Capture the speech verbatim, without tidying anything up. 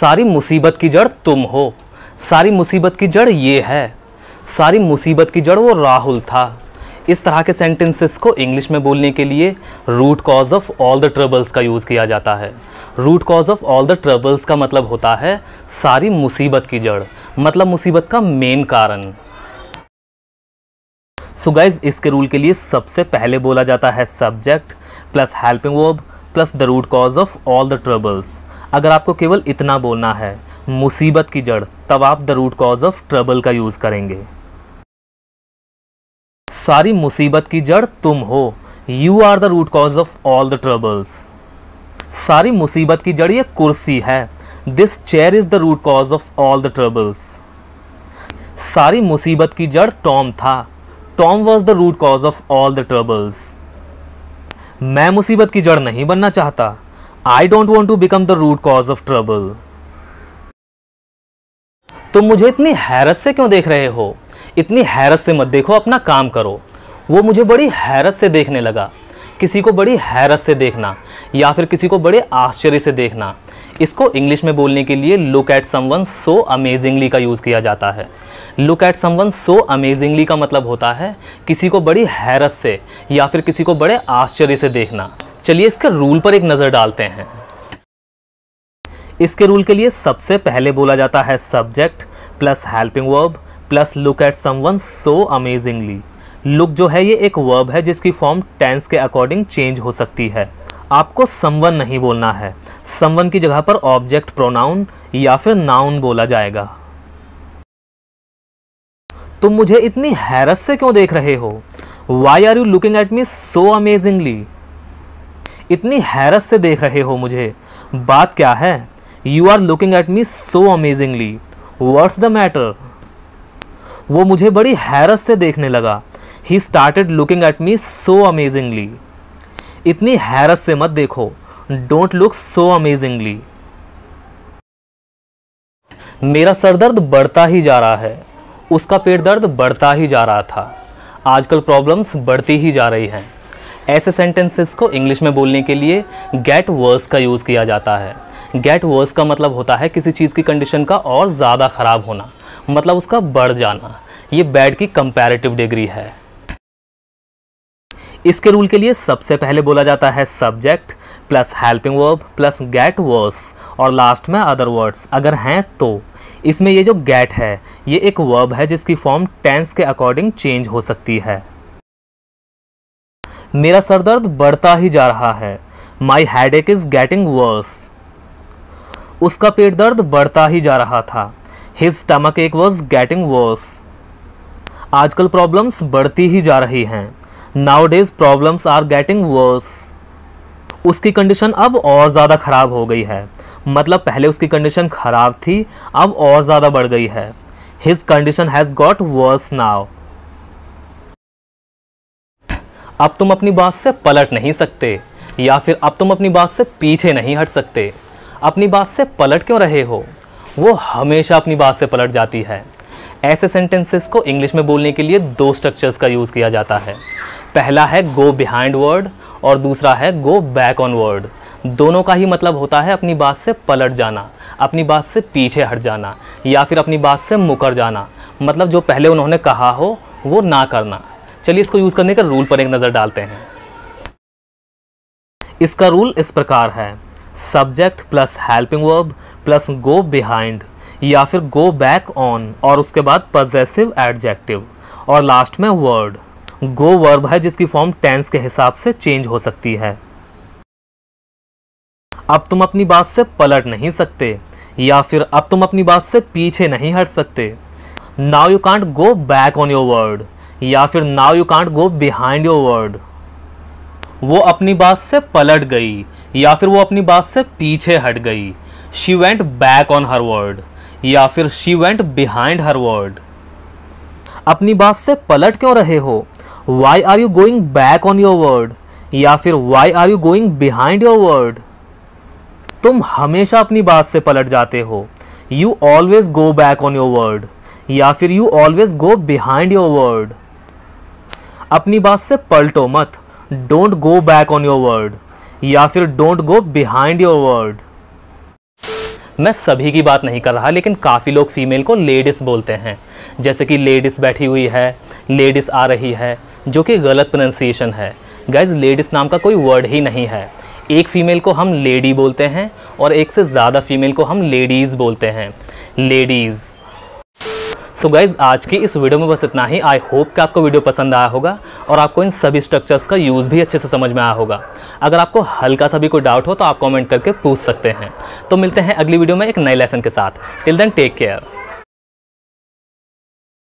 सारी मुसीबत की जड़ तुम हो, सारी मुसीबत की जड़ ये है, सारी मुसीबत की जड़ वो राहुल था। इस तरह के सेंटेंसेस को इंग्लिश में बोलने के लिए root cause of all the troubles का यूज़ किया जाता है। Root cause of all the troubles का मतलब होता है सारी मुसीबत की जड़, मतलब मुसीबत का मेन कारण। सो गाइज, इसके रूल के लिए सबसे पहले बोला जाता है subject plus helping verb plus the root cause of all the troubles. अगर आपको केवल इतना बोलना है, मुसीबत की जड़, तब आप the root cause of trouble का यूज़ करेंगे। सारी मुसीबत की जड़ तुम हो, you are the root cause of all the troubles. सारी मुसीबत की जड़ ये कुर्सी है, this chair is the root cause of all the troubles. सारी मुसीबत की जड़ टॉम था, Tom was the root cause of all the troubles. मैं मुसीबत की जड़ नहीं बनना चाहता, I don't want to become the root cause of trouble. तुम मुझे इतनी हैरत से क्यों देख रहे हो? इतनी हैरत से मत देखो, अपना काम करो। वो मुझे बड़ी हैरत से देखने लगा। किसी को बड़ी हैरत से देखना या फिर किसी को बड़े आश्चर्य से देखना, इसको इंग्लिश में बोलने के लिए look at someone so amazingly का यूज़ किया जाता है। Look at someone so amazingly का मतलब होता है किसी को बड़ी हैरत से या फिर किसी को बड़े आश्चर्य से देखना। चलिए इसके रूल पर एक नज़र डालते हैं। इसके रूल के लिए सबसे पहले बोला जाता है subject plus helping verb plus look at someone so amazingly. Look जो है ये एक वर्ब है जिसकी फॉर्म टेंस के अकॉर्डिंग चेंज हो सकती है। आपको समवन नहीं बोलना है, समवन की जगह पर ऑब्जेक्ट प्रोनाउन या फिर नाउन बोला जाएगा। तुम मुझे इतनी हैरत से क्यों देख रहे हो? Why are you looking at me so amazingly? इतनी हैरत से देख रहे हो मुझे, बात क्या है? You are looking at me so amazingly, what's the matter? वो मुझे बड़ी हैरत से देखने लगा, he started looking at me so amazingly. इतनी हैरत से मत देखो, डोंट लुक सो अमेजिंगली। मेरा सर दर्द बढ़ता ही जा रहा है, उसका पेट दर्द बढ़ता ही जा रहा था। आजकल प्रॉब्लम्स बढ़ती ही जा रही हैं। ऐसे सेंटेंसेस को इंग्लिश में बोलने के लिए गेट वर्स का यूज़ किया जाता है। गेट वर्स का मतलब होता है किसी चीज़ की कंडीशन का और ज़्यादा ख़राब होना, मतलब उसका बढ़ जाना। ये बैड की कंपैरेटिव डिग्री है। इसके रूल के लिए सबसे पहले बोला जाता है subject plus helping verb plus get worse और लास्ट में अदर वर्ड्स अगर हैं तो। इसमें ये जो गेट है ये एक वर्ब है जिसकी फॉर्म टेंस के अकॉर्डिंग चेंज हो सकती है। मेरा सर दर्द बढ़ता ही जा रहा है, my headache is getting worse. उसका पेट दर्द बढ़ता ही जा रहा था, His stomach ache was getting worse. आजकल प्रॉब्लम्स बढ़ती ही जा रही हैं, Nowadays problems are getting worse. उसकी कंडीशन अब और ज़्यादा ख़राब हो गई है, मतलब पहले उसकी कंडीशन ख़राब थी, अब और ज़्यादा बढ़ गई है। His condition has got worse now. अब तुम अपनी बात से पलट नहीं सकते या फिर अब तुम अपनी बात से पीछे नहीं हट सकते। अपनी बात से पलट क्यों रहे हो? वो हमेशा अपनी बात से पलट जाती है। ऐसे सेंटेंसेस को इंग्लिश में बोलने के लिए दो स्ट्रक्चर्स का यूज़ किया जाता है। पहला है गो बिहाइंड वर्ड और दूसरा है गो बैक ऑन वर्ड। दोनों का ही मतलब होता है अपनी बात से पलट जाना, अपनी बात से पीछे हट जाना या फिर अपनी बात से मुकर जाना, मतलब जो पहले उन्होंने कहा हो वो ना करना। चलिए इसको यूज़ करने का रूल पर एक नज़र डालते हैं। इसका रूल इस प्रकार है, subject plus helping verb plus go behind या फिर गो बैक ऑन और उसके बाद पजेसिव एडजेक्टिव और लास्ट में वर्ड। गो वर्ब है जिसकी फॉर्म टेंस के हिसाब से चेंज हो सकती है। अब तुम अपनी बात से पलट नहीं सकते या फिर अब तुम अपनी बात से पीछे नहीं हट सकते। Now you can't go back on your word या फिर now you can't go behind your word. वो अपनी बात से पलट गई या फिर वो अपनी बात से पीछे हट गई। She went back on her word या फिर she went behind her word. अपनी बात से पलट क्यों रहे हो? Why are you going back on your word या फिर why are you going behind your word. तुम हमेशा अपनी बात से पलट जाते हो, you always go back on your word या फिर you always go behind your word. अपनी बात से पलटो मत, don't go back on your word या फिर don't go behind your word. मैं सभी की बात नहीं कर रहा, लेकिन काफ़ी लोग फीमेल को लेडीज़ बोलते हैं, जैसे कि लेडीज़ बैठी हुई है, लेडीज़ आ रही है, जो कि गलत प्रोनंसिएशन है। गाइज, लेडीज़ नाम का कोई वर्ड ही नहीं है। एक फ़ीमेल को हम लेडी बोलते हैं और एक से ज़्यादा फीमेल को हम लेडीज़ बोलते हैं, लेडीज़। सो गाइज़, आज की इस वीडियो में बस इतना ही। आई होप कि आपको वीडियो पसंद आया होगा और आपको इन सभी स्ट्रक्चर्स का यूज़ भी अच्छे से समझ में आया होगा। अगर आपको हल्का सा भी कोई डाउट हो तो आप कमेंट करके पूछ सकते हैं। तो मिलते हैं अगली वीडियो में एक नए लेसन के साथ। Till then take care.